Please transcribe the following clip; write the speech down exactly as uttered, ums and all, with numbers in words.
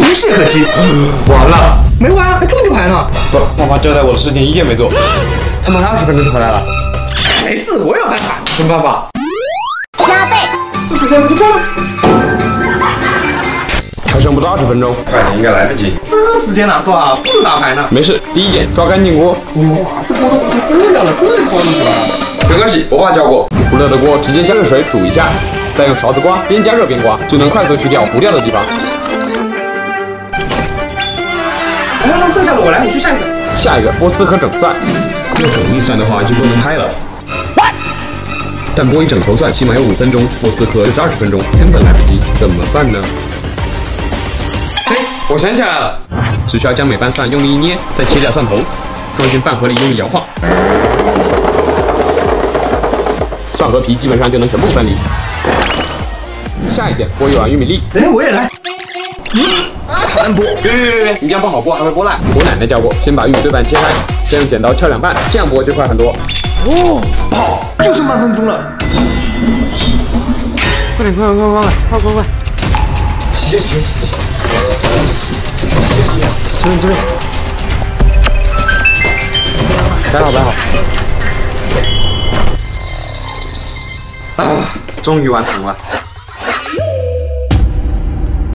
无懈可击。完了，没完，还这么多牌呢。爸爸交代我的事情一件没做，他们二十分钟就回来了。没事，我有办法。什么办法？加倍。这时间不就够了？还剩不到二十分钟，快点，应该来得及。这时间哪做啊？不打牌呢。没事，第一点抓干净锅。哇，这锅都煮成这样了，这就放进去了。没关系，我爸教过。不热的锅直接加热水煮一下。 再用勺子刮，边加热边刮，就能快速去掉糊掉的地方。哎，那剩下的我来，你去下一个。下一个剥丝和整蒜，用手逆蒜的话就不能拍了。但剥一整头蒜起码要五分钟，剥丝壳就是二十分钟，根本来不及，怎么办呢？哎，我想起来了，只需要将每瓣蒜用力一捏，再切掉蒜头，装进饭盒里用力摇晃，蒜和皮基本上就能全部分离。 下一件剥一碗玉米粒，哎，我也来。嗯，单剥，别别别别，你这样不好剥，还会剥烂。我奶奶教过，先把玉米对半切开，再用剪刀撬两半，这样剥就快很多。哦，好，就剩半分钟了，快点，快点，快点，快快快！洗洗洗洗洗洗，这边这边，摆好摆好。啊，终于完成了。